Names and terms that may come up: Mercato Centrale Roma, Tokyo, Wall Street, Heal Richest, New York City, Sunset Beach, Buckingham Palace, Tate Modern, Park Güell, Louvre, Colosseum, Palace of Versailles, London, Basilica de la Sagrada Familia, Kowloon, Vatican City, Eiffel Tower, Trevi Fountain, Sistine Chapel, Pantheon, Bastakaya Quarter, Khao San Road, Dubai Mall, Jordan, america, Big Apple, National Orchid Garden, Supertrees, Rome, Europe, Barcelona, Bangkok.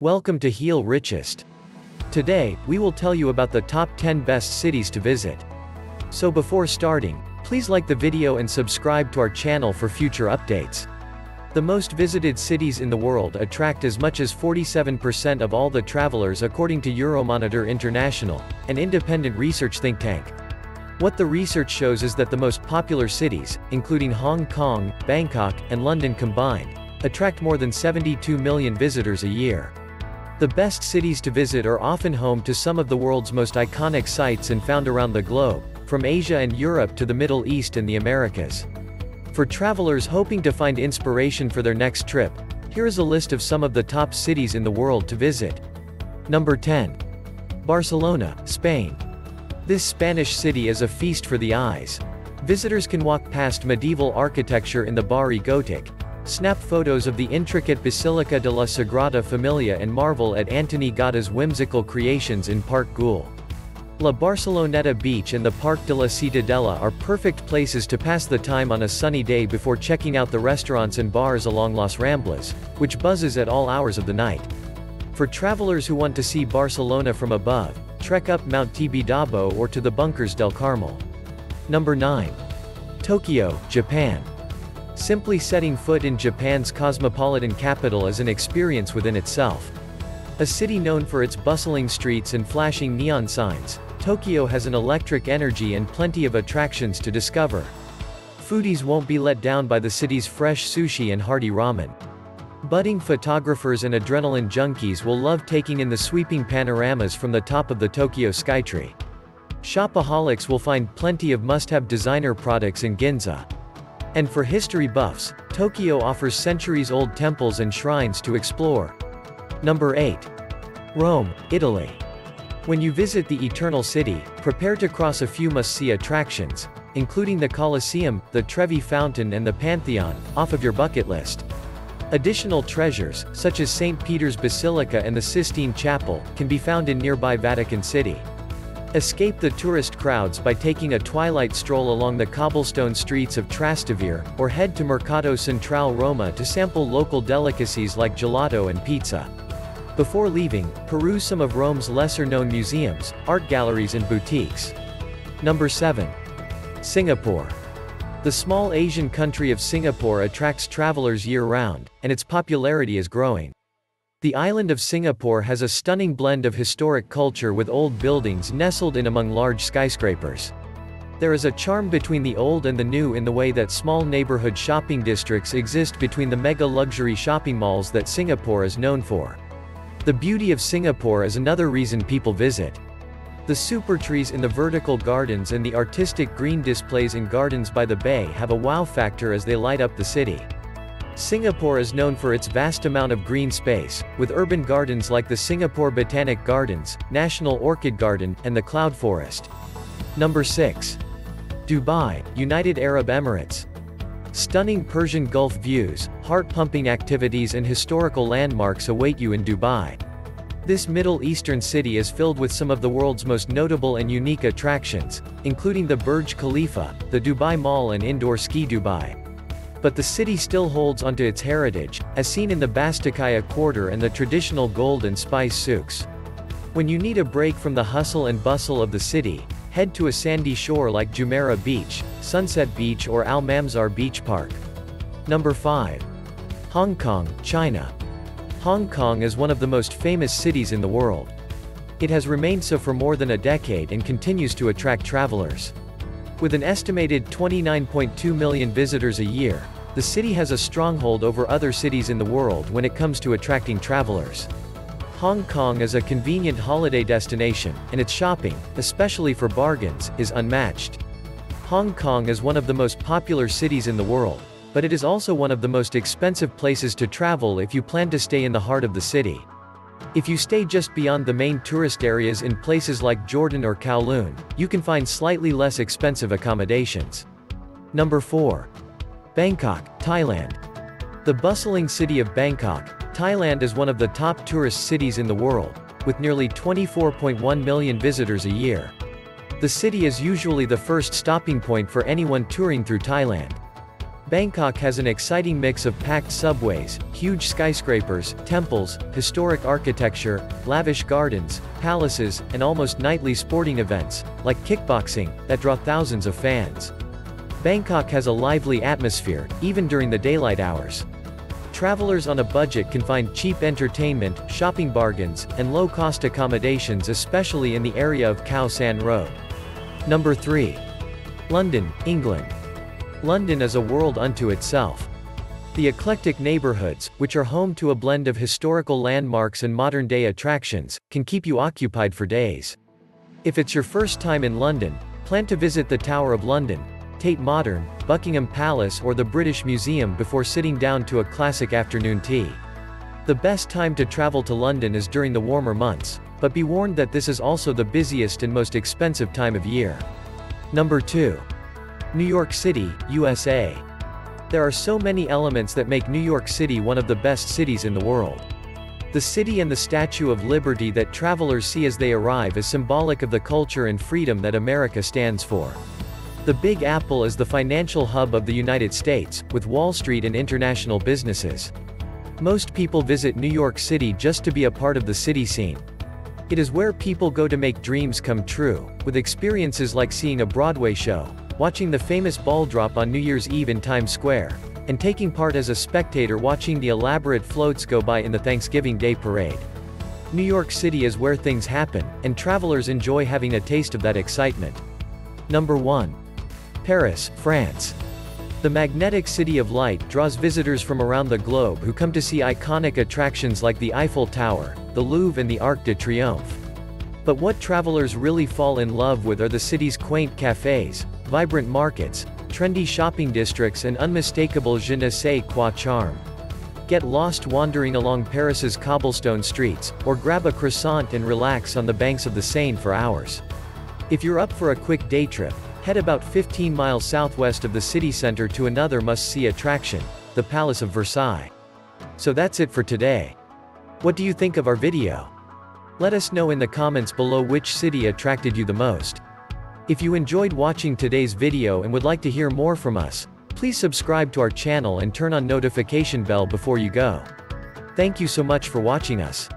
Welcome to Heal Richest. Today, we will tell you about the top 10 best cities to visit. So before starting, please like the video and subscribe to our channel for future updates. The most visited cities in the world attract as much as 47% of all the travelers according to Euromonitor International, an independent research think tank. What the research shows is that the most popular cities, including Hong Kong, Bangkok, and London combined, attract more than 72 million visitors a year. The best cities to visit are often home to some of the world's most iconic sites and found around the globe, from Asia and Europe to the Middle East and the Americas. For travelers hoping to find inspiration for their next trip, here is a list of some of the top cities in the world to visit. Number 10. Barcelona, Spain. This Spanish city is a feast for the eyes. Visitors can walk past medieval architecture in the Barri Gòtic, snap photos of the intricate Basilica de la Sagrada Familia and marvel at Antoni Gaudí's whimsical creations in Park Güell. La Barceloneta beach and the Parc de la Ciutadella are perfect places to pass the time on a sunny day before checking out the restaurants and bars along Las Ramblas, which buzzes at all hours of the night. For travelers who want to see Barcelona from above, trek up Mount Tibidabo or to the Bunkers del Carmel. Number 9. Tokyo, Japan. Simply setting foot in Japan's cosmopolitan capital is an experience within itself. A city known for its bustling streets and flashing neon signs, Tokyo has an electric energy and plenty of attractions to discover. Foodies won't be let down by the city's fresh sushi and hearty ramen. Budding photographers and adrenaline junkies will love taking in the sweeping panoramas from the top of the Tokyo Skytree. Shopaholics will find plenty of must-have designer products in Ginza. And for history buffs, Tokyo offers centuries-old temples and shrines to explore. Number 8. Rome, Italy. When you visit the Eternal City, prepare to cross a few must-see attractions, including the Colosseum, the Trevi Fountain and the Pantheon, off of your bucket list. Additional treasures, such as St. Peter's Basilica and the Sistine Chapel, can be found in nearby Vatican City. Escape the tourist crowds by taking a twilight stroll along the cobblestone streets of Trastevere, or head to Mercato Centrale Roma to sample local delicacies like gelato and pizza. Before leaving, peruse some of Rome's lesser-known museums, art galleries and boutiques. Number 7. Singapore. The small Asian country of Singapore attracts travelers year-round, and its popularity is growing. The island of Singapore has a stunning blend of historic culture with old buildings nestled in among large skyscrapers. There is a charm between the old and the new in the way that small neighborhood shopping districts exist between the mega-luxury shopping malls that Singapore is known for. The beauty of Singapore is another reason people visit. The supertrees in the vertical gardens and the artistic green displays in Gardens by the Bay have a wow factor as they light up the city. Singapore is known for its vast amount of green space, with urban gardens like the Singapore Botanic Gardens, National Orchid Garden, and the Cloud Forest. Number 6. Dubai, United Arab Emirates. Stunning Persian Gulf views, heart-pumping activities and historical landmarks await you in Dubai. This Middle Eastern city is filled with some of the world's most notable and unique attractions, including the Burj Khalifa, the Dubai Mall and Indoor Ski Dubai. But the city still holds onto its heritage, as seen in the Bastakaya Quarter and the traditional gold and spice souks. When you need a break from the hustle and bustle of the city, head to a sandy shore like Jumeirah Beach, Sunset Beach or Al Mamzar Beach Park. Number 5. Hong Kong, China. Hong Kong is one of the most famous cities in the world. It has remained so for more than a decade and continues to attract travelers. With an estimated 29.2 million visitors a year, the city has a stronghold over other cities in the world when it comes to attracting travelers. Hong Kong is a convenient holiday destination, and its shopping, especially for bargains, is unmatched. Hong Kong is one of the most popular cities in the world, but it is also one of the most expensive places to travel if you plan to stay in the heart of the city. If you stay just beyond the main tourist areas in places like Jordan or Kowloon, you can find slightly less expensive accommodations. Number 4. Bangkok, Thailand. The bustling city of Bangkok, Thailand is one of the top tourist cities in the world, with nearly 24.1 million visitors a year. The city is usually the first stopping point for anyone touring through Thailand. Bangkok has an exciting mix of packed subways, huge skyscrapers, temples, historic architecture, lavish gardens, palaces, and almost nightly sporting events, like kickboxing, that draw thousands of fans. Bangkok has a lively atmosphere, even during the daylight hours. Travelers on a budget can find cheap entertainment, shopping bargains, and low-cost accommodations, especially in the area of Khao San Road. Number 3. London, England. London is a world unto itself. The eclectic neighborhoods, which are home to a blend of historical landmarks and modern-day attractions, can keep you occupied for days. If it's your first time in London, plan to visit the Tower of London, Tate Modern, Buckingham Palace, or the British Museum before sitting down to a classic afternoon tea. The best time to travel to London is during the warmer months, but be warned that this is also the busiest and most expensive time of year. Number 2. New York City, USA. There are so many elements that make New York City one of the best cities in the world. The city and the Statue of Liberty that travelers see as they arrive is symbolic of the culture and freedom that America stands for. The Big Apple is the financial hub of the United States, with Wall Street and international businesses. Most people visit New York City just to be a part of the city scene. It is where people go to make dreams come true, with experiences like seeing a Broadway show, watching the famous ball drop on New Year's Eve in Times Square, and taking part as a spectator watching the elaborate floats go by in the Thanksgiving Day parade. New York City is where things happen, and travelers enjoy having a taste of that excitement. Number 1. Paris, France. The magnetic city of light draws visitors from around the globe who come to see iconic attractions like the Eiffel Tower, the Louvre, and the Arc de Triomphe. But what travelers really fall in love with are the city's quaint cafes, vibrant markets, trendy shopping districts, and unmistakable je ne sais quoi charm. Get lost wandering along Paris's cobblestone streets, or grab a croissant and relax on the banks of the Seine for hours. If you're up for a quick day trip, head about 15 miles southwest of the city center to another must-see attraction, the Palace of Versailles. So that's it for today. What do you think of our video? Let us know in the comments below which city attracted you the most. If you enjoyed watching today's video and would like to hear more from us, please subscribe to our channel and turn on notification bell before you go. Thank you so much for watching us.